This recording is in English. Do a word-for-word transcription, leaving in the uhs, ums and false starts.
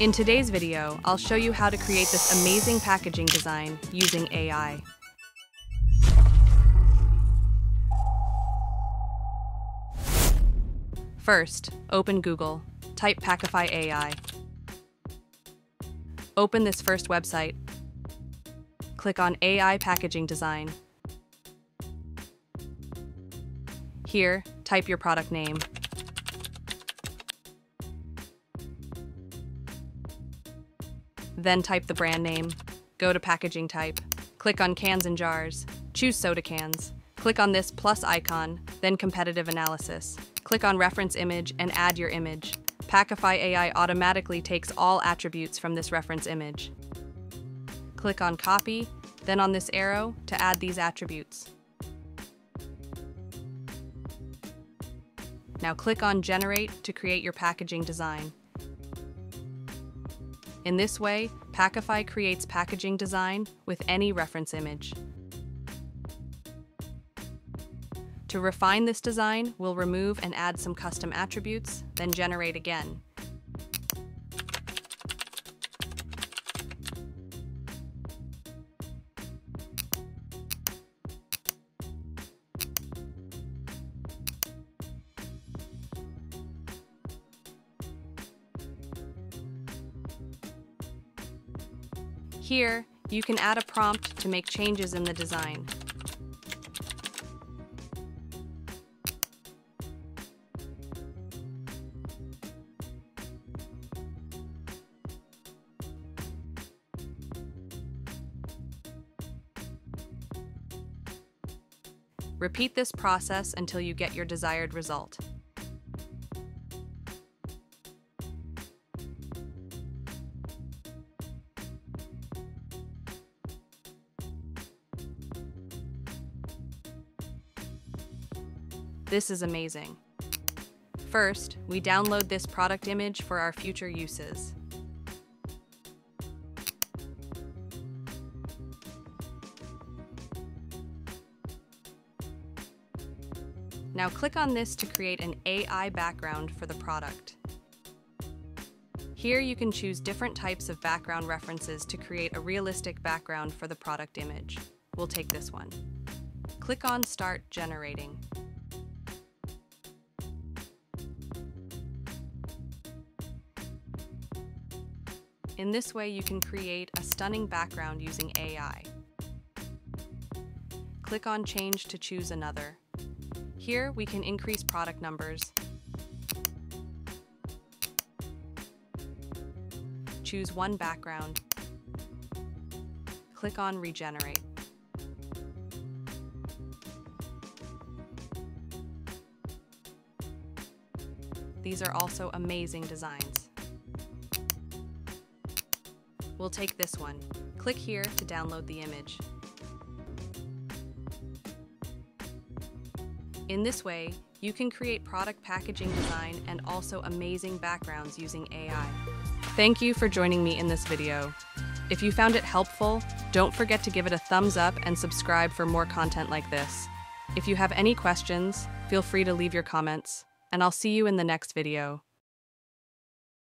In today's video, I'll show you how to create this amazing packaging design using A I. First, open Google, type Packify A I. Open this first website. Click on A I packaging design. Here, type your product name. Then type the brand name. Go to packaging type. Click on cans and jars. Choose soda cans. Click on this plus icon, then competitive analysis. Click on reference image and add your image. Packify A I automatically takes all attributes from this reference image. Click on copy, then on this arrow to add these attributes. Now click on generate to create your packaging design. In this way, Packify creates packaging design with any reference image. To refine this design, we'll remove and add some custom attributes, then generate again. Here, you can add a prompt to make changes in the design. Repeat this process until you get your desired result. This is amazing. First, we download this product image for our future uses. Now click on this to create an A I background for the product. Here you can choose different types of background references to create a realistic background for the product image. We'll take this one. Click on Start Generating. In this way, you can create a stunning background using A I. Click on Change to choose another. Here, we can increase product numbers. Choose one background. Click on Regenerate. These are also amazing designs. We'll take this one. Click here to download the image. In this way, you can create product packaging design and also amazing backgrounds using A I. Thank you for joining me in this video. If you found it helpful, don't forget to give it a thumbs up and subscribe for more content like this. If you have any questions, feel free to leave your comments, and I'll see you in the next video.